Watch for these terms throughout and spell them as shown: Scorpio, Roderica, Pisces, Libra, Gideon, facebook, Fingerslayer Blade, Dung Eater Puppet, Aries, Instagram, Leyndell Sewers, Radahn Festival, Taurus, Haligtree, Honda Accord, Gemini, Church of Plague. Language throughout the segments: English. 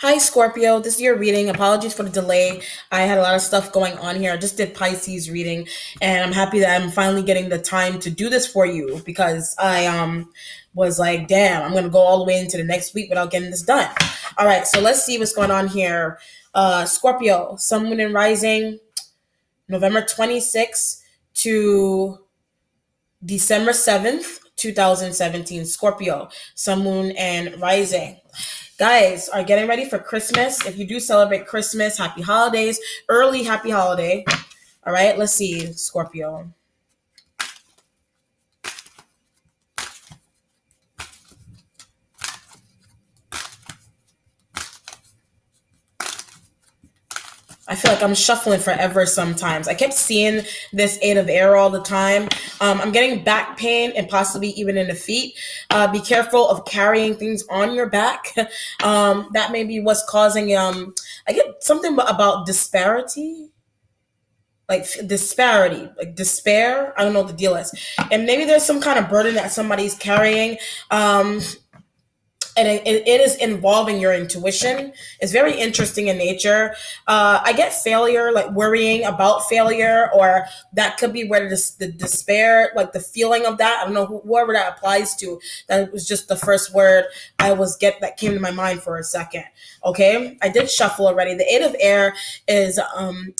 Hi, Scorpio. This is your reading. Apologies for the delay. I had a lot of stuff going on here. I just did Pisces reading, and I'm happy that I'm finally getting the time to do this for you because I was like, damn, I'm going to go all the way into the next week without getting this done. All right, so let's see what's going on here. Scorpio, Sun, Moon, and Rising, November 26th to December 7th, 2017. Scorpio, Sun, Moon, and Rising. Guys are getting ready for Christmas. If you do celebrate Christmas, happy holidays, early happy holiday. All right, let's see, Scorpio. I feel like I'm shuffling forever sometimes. I kept seeing this Eight of Air all the time. I'm getting back pain and possibly even in the feet. Be careful of carrying things on your back. That may be what's causing, I get something about disparity, like disparity, like despair. I don't know what the deal is. And maybe there's some kind of burden that somebody's carrying. And it is involving your intuition. It's very interesting in nature. I get failure, like worrying about failure, or that could be where the despair, like the feeling of that. I don't know whoever that applies to. That was just the first word that came to my mind for a second. Okay, I did shuffle already. The Eight of Air is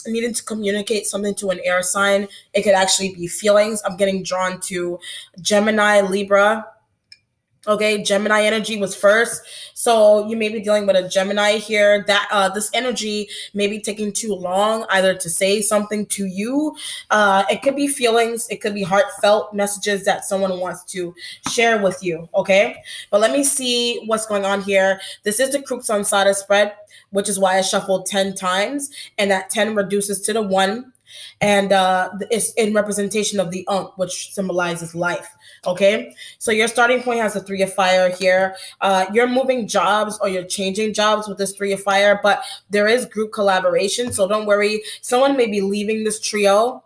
needing to communicate something to an air sign. It could actually be feelings. I'm getting drawn to Gemini, Libra. Okay, Gemini energy was first, so you may be dealing with a Gemini here. That this energy may be taking too long, either to say something to you. It could be feelings, it could be heartfelt messages that someone wants to share with you. Okay, but let me see what's going on here. This is the Crux on Sada spread, which is why I shuffled 10 times, and that 10 reduces to the 1. And it's in representation of the Umph, which symbolizes life. Okay, so your starting point has a 3 of fire here. You're moving jobs or you're changing jobs with this 3 of fire, but there is group collaboration, so don't worry. Someone may be leaving this trio.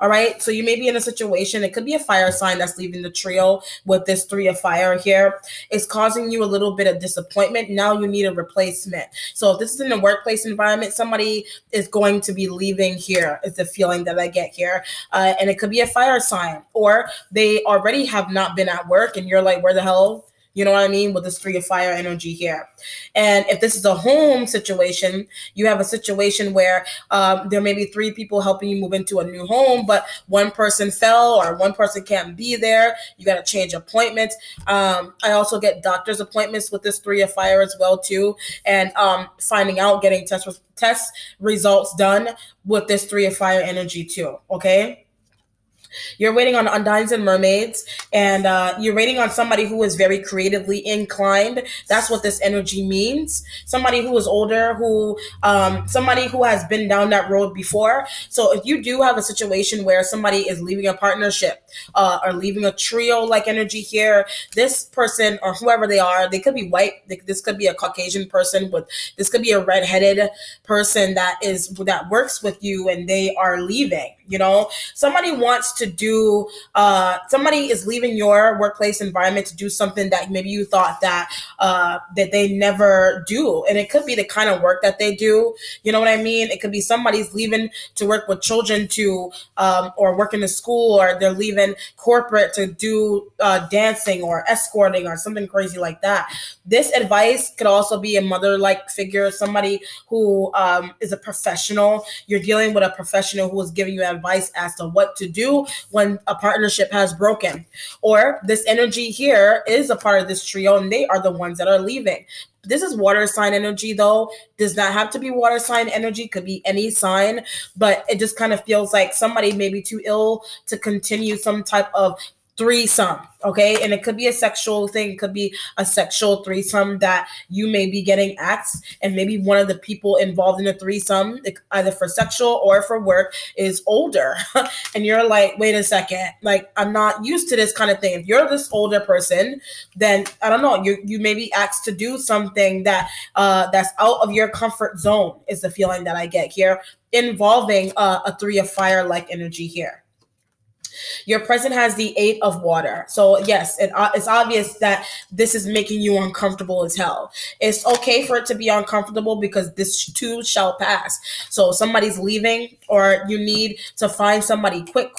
All right, so you may be in a situation, it could be a fire sign that's leaving the trio with this 3 of fire here. It's causing you a little bit of disappointment. Now you need a replacement. So if this is in a workplace environment, somebody is going to be leaving here is the feeling that I get here. And it could be a fire sign, or they already have not been at work and you're like, where the hell? You know what I mean? With this 3 of fire energy here. And if this is a home situation, you have a situation where there may be 3 people helping you move into a new home, but one person fell or one person can't be there. You got to change appointments. I also get doctor's appointments with this 3 of fire as well too. And finding out, getting test results done with this 3 of fire energy too, okay? You're waiting on Undines and Mermaids, and you're waiting on somebody who is very creatively inclined. That's what this energy means. Somebody who is older, who somebody who has been down that road before. So if you do have a situation where somebody is leaving a partnership or leaving a trio-like energy here, this person or whoever they are, they could be white. This could be a Caucasian person. This could be a red-headed person that works with you, and they are leaving. You know, somebody wants to do, somebody is leaving your workplace environment to do something that maybe you thought that they never do. And it could be the kind of work that they do. You know what I mean? It could be somebody's leaving to work with children to, or work in a school, or they're leaving corporate to do dancing or escorting or something crazy like that. This advice could also be a mother-like figure, somebody who is a professional. You're dealing with a professional who is giving you advice as to what to do when a partnership has broken, or this energy here is a part of this trio and they are the ones that are leaving. This is water sign energy, though. Does not have to be water sign energy, could be any sign, but it just kind of feels like somebody may be too ill to continue some type of threesome, okay? And it could be a sexual thing. It could be a sexual threesome that you may be getting acts, and maybe one of the people involved in the threesome, either for sexual or for work, is older. And you're like, wait a second, like, I'm not used to this kind of thing. If you're this older person, then I don't know, you may be asked to do something that that's out of your comfort zone is the feeling that I get here, involving a 3 of fire-like energy here. Your person has the 8 of water. So yes, it's obvious that this is making you uncomfortable as hell. It's okay for it to be uncomfortable because this too shall pass. So somebody's leaving, or you need to find somebody quick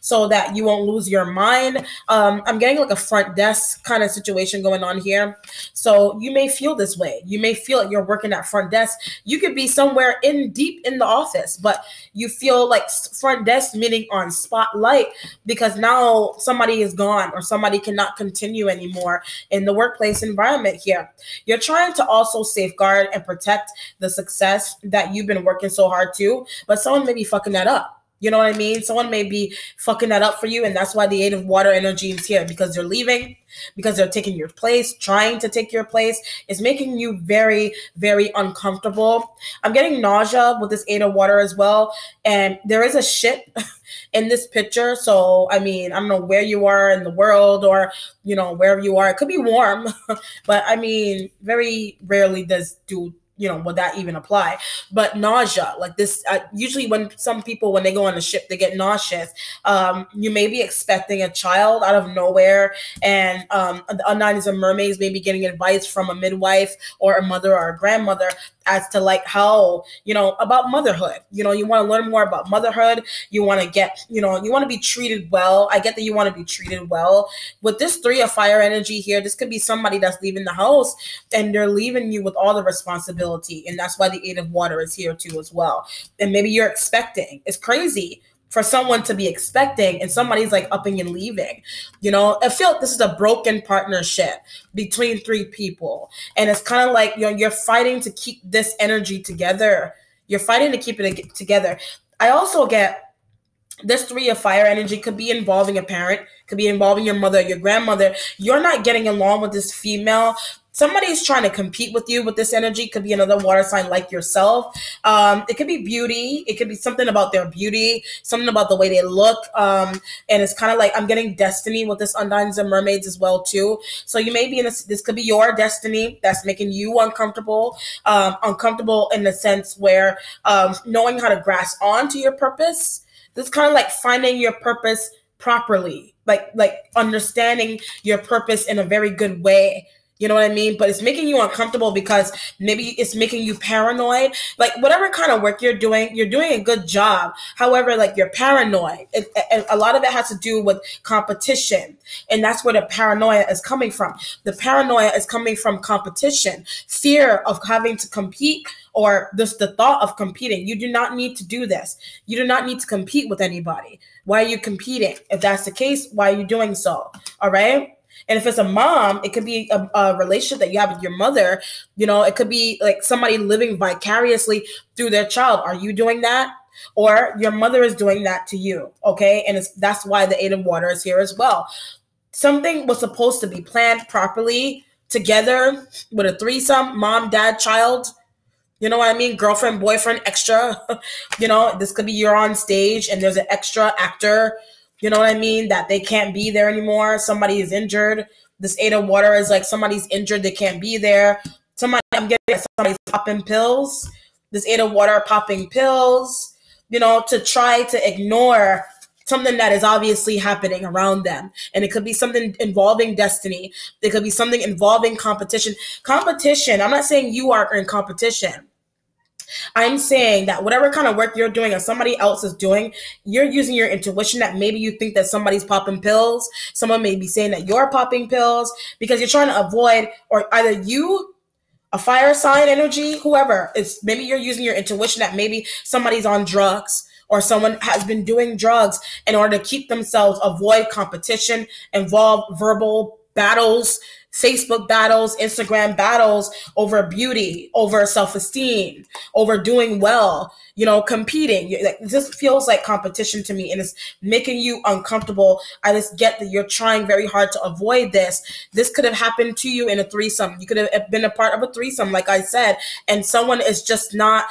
so that you won't lose your mind. I'm getting like a front desk kind of situation going on here. So you may feel this way. You may feel like you're working at front desk. You could be somewhere deep in the office, but you feel like front desk, meaning on spotlight, because now somebody is gone or somebody cannot continue anymore in the workplace environment here. You're trying to also safeguard and protect the success that you've been working so hard to, but someone may be fucking that up. You know what I mean? Someone may be fucking that up for you, and that's why the 8 of water energy is here, because they're leaving, because they're taking your place, trying to take your place. It's making you very, very uncomfortable. I'm getting nausea with this 8 of water as well, and there is a ship in this picture. So, I mean, I don't know where you are in the world, or, you know, wherever you are. It could be warm, but, I mean, very rarely does do, you know, would that even apply? But nausea, like this, usually when some people, when they go on a ship, they get nauseous. You may be expecting a child out of nowhere, and the Unknowns and Mermaids may be getting advice from a midwife or a mother or a grandmother as to like how, you know, about motherhood. You know, you want to learn more about motherhood. You want to get, you know, you want to be treated well. I get that you want to be treated well. With this 3 of fire energy here, this could be somebody that's leaving the house, and they're leaving you with all the responsibility. And that's why the 8 of water is here too as well. And maybe you're expecting. It's crazy for someone to be expecting, and somebody's like upping and leaving. You know, I feel like this is a broken partnership between 3 people. And it's kind of like, you know, you're fighting to keep this energy together. You're fighting to keep it together. I also get this 3 of fire energy could be involving a parent, could be involving your mother, your grandmother. You're not getting along with this female. Somebody's trying to compete with you with this energy. Could be another water sign like yourself. It could be beauty. It could be something about their beauty, something about the way they look. And it's kind of like I'm getting destiny with this Undines and Mermaids as well too. So you may be in this. This could be your destiny that's making you uncomfortable. Uncomfortable in the sense where knowing how to grasp onto your purpose. This kind of like finding your purpose properly, like understanding your purpose in a very good way. You know what I mean? But it's making you uncomfortable because maybe it's making you paranoid. Like whatever kind of work you're doing a good job. However, like you're paranoid. A lot of it has to do with competition. And that's where the paranoia is coming from. The paranoia is coming from competition, fear of having to compete, or just the thought of competing. You do not need to do this. You do not need to compete with anybody. Why are you competing? If that's the case, why are you doing so? All right? And if it's a mom, it could be a relationship that you have with your mother. You know, it could be like somebody living vicariously through their child. Are you doing that? Or your mother is doing that to you, okay? And that's why the 8 of water is here as well. Something was supposed to be planned properly together with a threesome, mom, dad, child. You know what I mean? Girlfriend, boyfriend, extra. You know, this could be you're on stage and there's an extra actor. You know what I mean? That they can't be there anymore. Somebody is injured. This 8 of water is like somebody's injured. They can't be there. Somebody's popping pills. This 8 of water popping pills, you know, to try to ignore something that is obviously happening around them. And it could be something involving destiny. It could be something involving competition. Competition. I'm not saying you are in competition. I'm saying that whatever kind of work you're doing or somebody else is doing, you're using your intuition that maybe you think that somebody's popping pills. Someone may be saying that you're popping pills because you're trying to avoid, or either you, a fire sign energy, whoever, it's maybe you're using your intuition that maybe somebody's on drugs or someone has been doing drugs in order to keep themselves, avoid competition, involve verbal battles, Facebook battles, Instagram battles over beauty, over self-esteem, over doing well, you know, competing. Like, this feels like competition to me, and it's making you uncomfortable. I just get that you're trying very hard to avoid this. This could have happened to you in a threesome. You could have been a part of a threesome, like I said, and someone is just not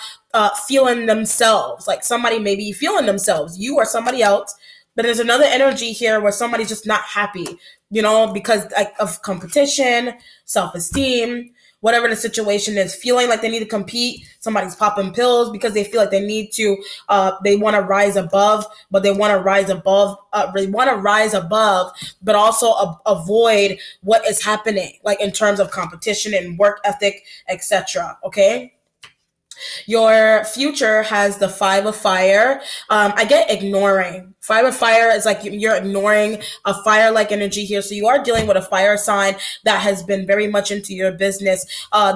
feeling themselves. Like somebody may be feeling themselves, you or somebody else, but there's another energy here where somebody's just not happy. You know, because of competition, self-esteem, whatever the situation is, feeling like they need to compete. Somebody's popping pills because they feel like they need to, they want to rise above, but they want to rise above, but also avoid what is happening, like in terms of competition and work ethic, etc. Okay. Your future has the Five of Fire. I get ignoring. Five of Fire is like you're ignoring a fire-like energy here. So you are dealing with a fire sign that has been very much into your business.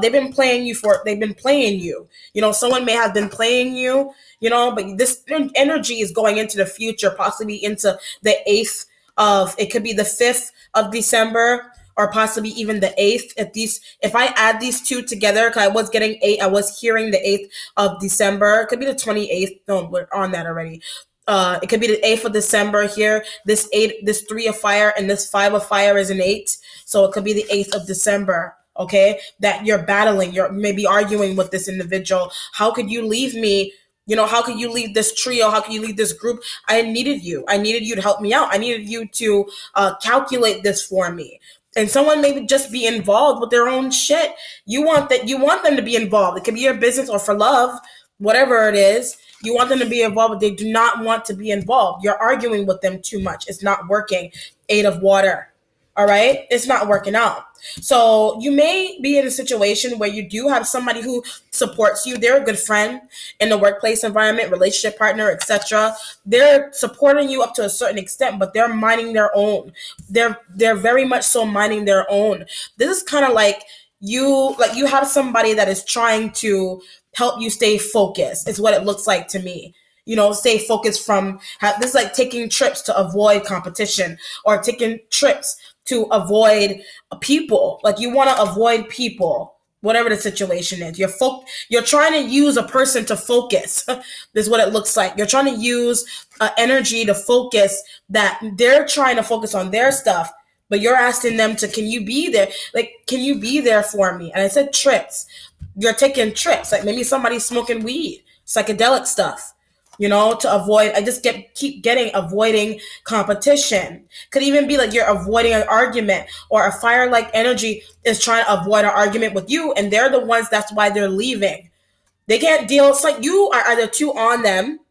They've been playing you for, they've been playing you. You know, someone may have been playing you, you know, but this energy is going into the future, possibly into the 8th of, it could be the 5th of December, or possibly even the 8th. If I add these two together, because I was getting 8, I was hearing the 8th of December. It could be the 28th. No, we're on that already. It could be the 8th of December here. This 8, this 3 of fire, and this 5 of fire is an 8. So it could be the 8th of December. Okay, that you're battling. You're maybe arguing with this individual. How could you leave me? You know, how could you leave this trio? How could you leave this group? I needed you. I needed you to help me out. I needed you to calculate this for me. And someone may just be involved with their own shit. You want them to be involved. It could be your business or for love, whatever it is. You want them to be involved, but they do not want to be involved. You're arguing with them too much. It's not working. 8 of water. All right? It's not working out. So you may be in a situation where you do have somebody who supports you. They're a good friend in the workplace environment, relationship partner, etc. They're supporting you up to a certain extent, but they're minding their own. They're very much so minding their own. This is kind of like you have somebody that is trying to help you stay focused. It's what it looks like to me. You know, stay focused from, this is like taking trips to avoid competition or taking trips to avoid people. Like you want to avoid people, whatever the situation is. You're trying to use a person to focus. This is what it looks like. You're trying to use energy to focus, that they're trying to focus on their stuff, but you're asking them to, can you be there? Like, can you be there for me? And I said trips. You're taking trips. Like maybe somebody's smoking weed, psychedelic stuff. You know, to avoid, I just keep avoiding competition. Could even be like you're avoiding an argument, or a fire-like energy is trying to avoid an argument with you, and they're the ones, that's why they're leaving. They can't deal, it's like you are either too on them,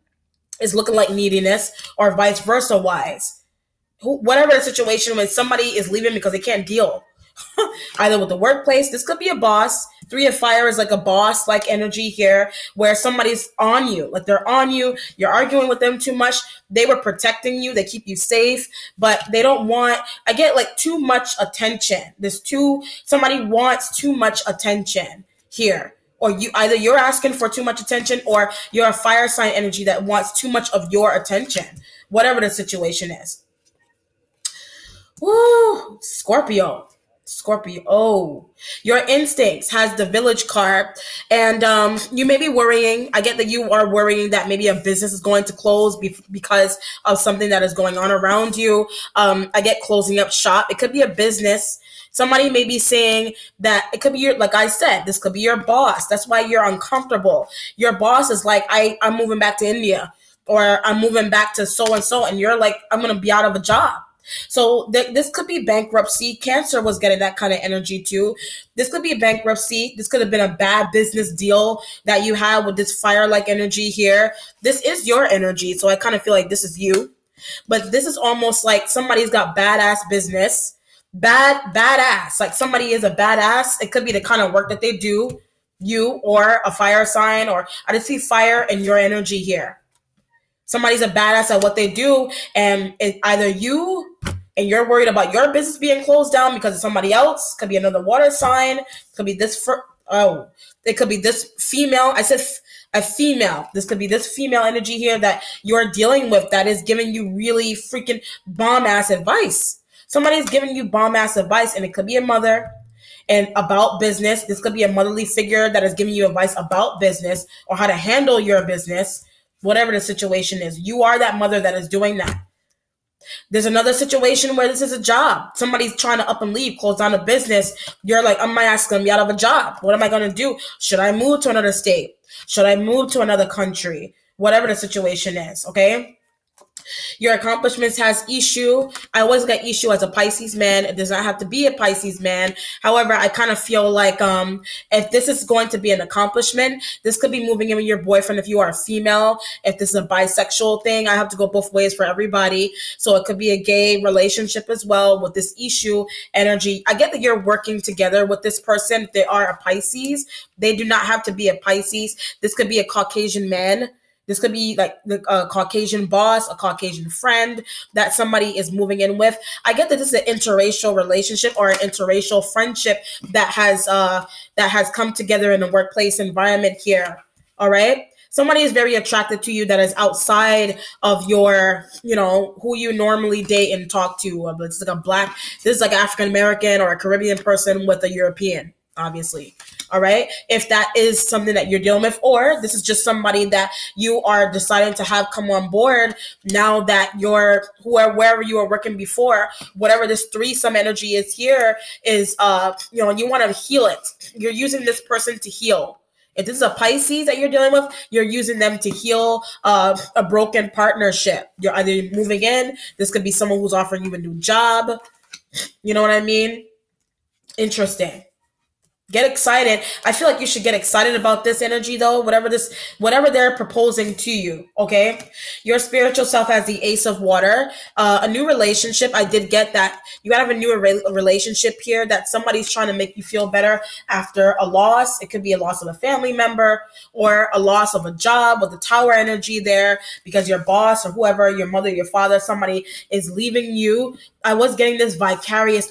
it's looking like neediness, or vice versa wise. Whatever the situation, when somebody is leaving because they can't deal. Either with the workplace, this could be a boss. 3 of fire is like a boss like energy here, where somebody's on you, like they're on you, you're arguing with them too much. They were protecting you, they keep you safe, but they don't want, I get like too much attention. There's somebody wants too much attention here, or you either you're asking for too much attention, or you're a fire sign energy that wants too much of your attention, whatever the situation is. Woo, Scorpio. Oh, your instincts has the village card, and you may be worrying. I get that you are worrying that maybe a business is going to close because of something that is going on around you. I get closing up shop. It could be a business. Somebody may be saying that it could be your, like I said, this could be your boss. That's why you're uncomfortable. Your boss is like, I'm moving back to India, or I'm moving back to so-and-so, and you're like, I'm going to be out of a job. So this could be bankruptcy. Cancer was getting that kind of energy too. This could be bankruptcy. This could have been a bad business deal that you had with this fire-like energy here. This is your energy, so I kind of feel like this is you. But this is almost like somebody's got badass business. Badass. Like somebody is a badass. It could be the kind of work that they do, you or a fire sign, or I just see fire and your energy here. Somebody's a badass at what they do, and it's either you, and you're worried about your business being closed down because of somebody else. Could be another water sign. Could be this. It could be this female. I said a female. This could be this female energy here that you're dealing with that is giving you really freaking bomb-ass advice. Somebody's giving you bomb-ass advice, and it could be a mother. And about business, this could be a motherly figure that is giving you advice about business or how to handle your business. Whatever the situation is, you are that mother that is doing that. There's another situation where this is a job. Somebody's trying to up and leave, close down a business. You're like, I'm my ass gonna be out of a job. What am I going to do? Should I move to another state? Should I move to another country? Whatever the situation is, okay? Your accomplishments has issue. I always get issue as a Pisces man. It does not have to be a Pisces man. However, I kind of feel like if this is going to be an accomplishment, this could be moving in with your boyfriend if you are a female. If this is a bisexual thing, I have to go both ways for everybody. So it could be a gay relationship as well with this issue energy. I get that you're working together with this person. If they are a Pisces, they do not have to be a Pisces. This could be a Caucasian man. This could be like a Caucasian boss, a Caucasian friend that somebody is moving in with. I get that this is an interracial relationship or an interracial friendship that has come together in a workplace environment here. All right. Somebody is very attracted to you that is outside of your, you know, who you normally date and talk to. It's like a black, this is like African-American or a Caribbean person with a European, obviously. All right. If that is something that you're dealing with, or this is just somebody that you are deciding to have come on board now that you're wherever you were working before, whatever this threesome energy is here is, you know, you want to heal it. You're using this person to heal. If this is a Pisces that you're dealing with, you're using them to heal a broken partnership. You're either moving in. This could be someone who's offering you a new job. You know what I mean? Interesting. Get excited. I feel like you should get excited about this energy, though, whatever they're proposing to you, okay? Your spiritual self has the Ace of Water. A new relationship, I did get that. You gotta have a new relationship here that somebody's trying to make you feel better after a loss. It could be a loss of a family member or a loss of a job with the Tower energy there because your boss or whoever, your mother, your father, somebody is leaving you. I was getting this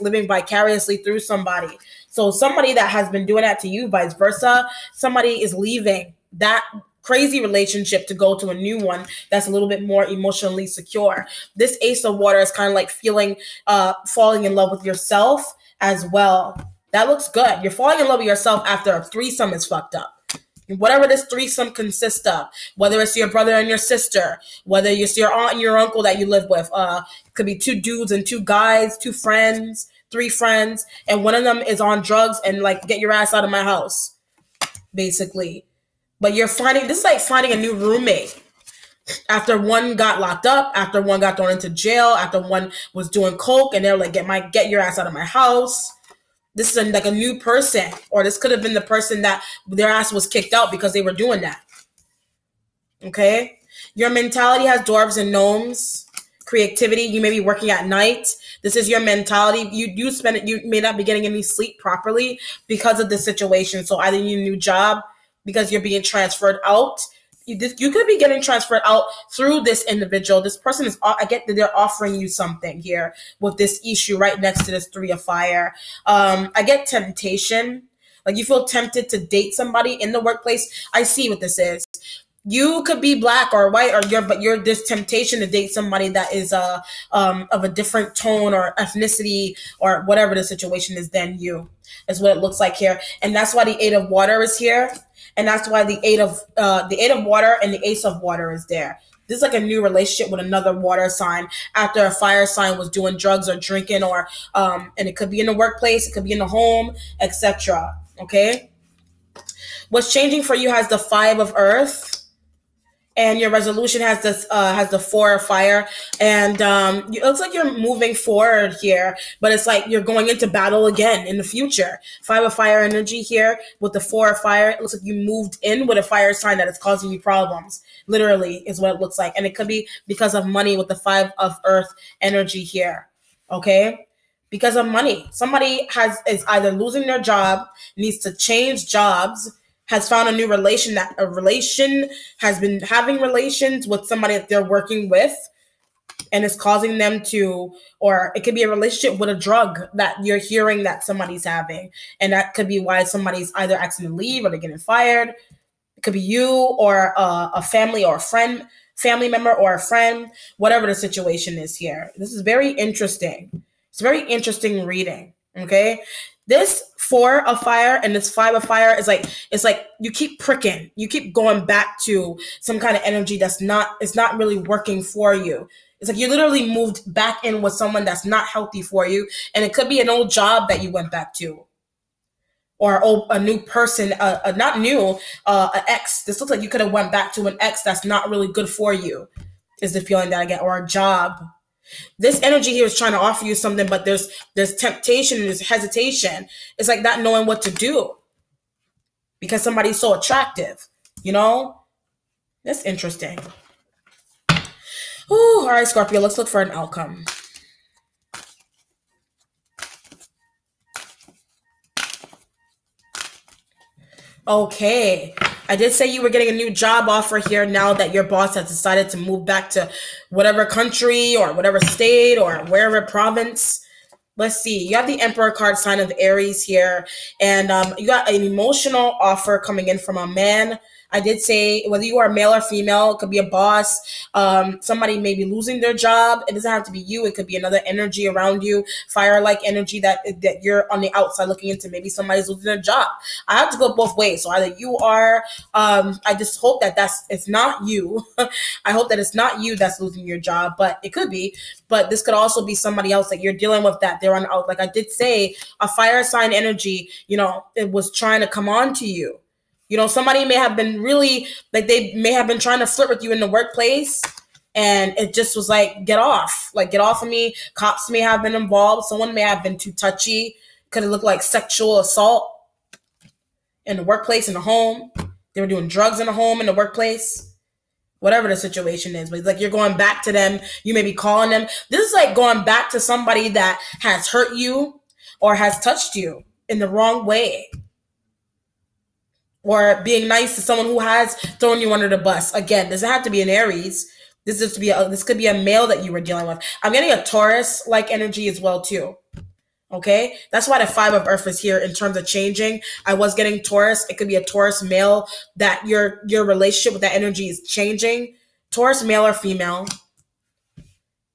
living vicariously through somebody. So somebody that has been doing that to you, vice versa, somebody is leaving that crazy relationship to go to a new one that's a little bit more emotionally secure. This Ace of Water is kind of like falling in love with yourself as well. That looks good. You're falling in love with yourself after a threesome is fucked up. Whatever this threesome consists of, whether it's your brother and your sister, whether it's your aunt and your uncle that you live with, could be two dudes and two guys, two friends, three friends, and one of them is on drugs and like, get your ass out of my house, basically. But you're finding, this is like finding a new roommate. After one got locked up, after one got thrown into jail, after one was doing coke and they're like, get your ass out of my house. This is like a new person, or this could have been the person that their ass was kicked out because they were doing that. Okay. Your mentality has dwarves and gnomes. Creativity, you may be working at night. This is your mentality. You may not be getting any sleep properly because of the situation. So either you need a new job because you're being transferred out. You could be getting transferred out through this individual. This person is, I get that they're offering you something here with this issue right next to this Three of Fire. I get temptation. Like you feel tempted to date somebody in the workplace. I see what this is. You could be black or white, but you're this temptation to date somebody that is of a different tone or ethnicity or whatever the situation is than you, is what it looks like here. And that's why the Eight of Water is here, and that's why the Eight of Water and the Ace of Water is there. This is like a new relationship with another water sign after a fire sign was doing drugs or drinking, or and it could be in the workplace, it could be in the home, etc. Okay, what's changing for you has the Five of Earth. And your resolution has the Four of Fire, and it looks like you're moving forward here, but it's like you're going into battle again in the future. Five of Fire energy here with the Four of Fire. It looks like you moved in with a fire sign that is causing you problems. Literally is what it looks like, and it could be because of money with the Five of Earth energy here. Okay. Because of money, somebody is either losing their job, needs to change jobs, has found a new relation has been having relations with somebody that they're working with, and it's causing them to, or it could be a relationship with a drug that you're hearing that somebody's having. And that could be why somebody's either asking to leave or they're getting fired. It could be you or a family or a friend, family member or a friend, whatever the situation is here. This is very interesting. It's a very interesting reading. Okay. This Four of Fire and this Five of Fire is like, it's like you keep pricking, you keep going back to some kind of energy that's not, it's not really working for you. It's like you literally moved back in with someone that's not healthy for you, and it could be an old job that you went back to, or a new person, not new, an ex. This looks like you could have went back to an ex that's not really good for you. is the feeling that I get, or a job. This energy here is trying to offer you something, but there's temptation and there's hesitation. It's like not knowing what to do because somebody's so attractive, you know? That's interesting. Ooh, all right, Scorpio, let's look for an outcome. Okay, I did say you were getting a new job offer here now that your boss has decided to move back to whatever country or whatever state or wherever province. Let's see, you have the Emperor card, sign of Aries here, and you got an emotional offer coming in from a man. I did say whether you are male or female, it could be a boss, somebody may be losing their job. It doesn't have to be you. It could be another energy around you, fire-like energy that you're on the outside looking into. Maybe somebody's losing their job. I have to go both ways. So either you are, I just hope that it's not you. I hope that it's not you that's losing your job, but it could be. But this could also be somebody else that you're dealing with that they're on out. Like I did say, a fire sign energy, you know, it was trying to come on to you. You know, somebody may have been really, like they may have been trying to flirt with you in the workplace, and it just was like, get off of me. Cops may have been involved. Someone may have been too touchy. Could have looked like sexual assault in the workplace, in the home. They were doing drugs in the home, in the workplace, whatever the situation is. But it's like you're going back to them. You may be calling them. This is like going back to somebody that has hurt you or has touched you in the wrong way. Or being nice to someone who has thrown you under the bus. Again, doesn't have to be an Aries. This could be a male that you were dealing with. I'm getting a Taurus-like energy as well too. Okay, that's why the Five of Earth is here in terms of changing. I was getting Taurus. It could be a Taurus male that your relationship with that energy is changing. Taurus male or female.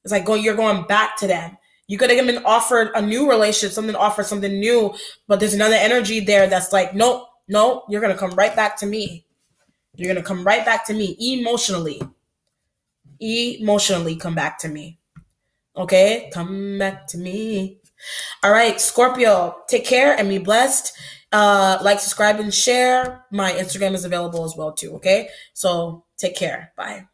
It's like you're going back to them. You could have been offered a new relationship, something new, but there's another energy there that's like, nope. No, you're going to come right back to me. You're going to come right back to me emotionally. Emotionally come back to me. Okay? Come back to me. All right, Scorpio, take care and be blessed. Like, subscribe, and share. My Instagram is available as well, too. Okay? So take care. Bye.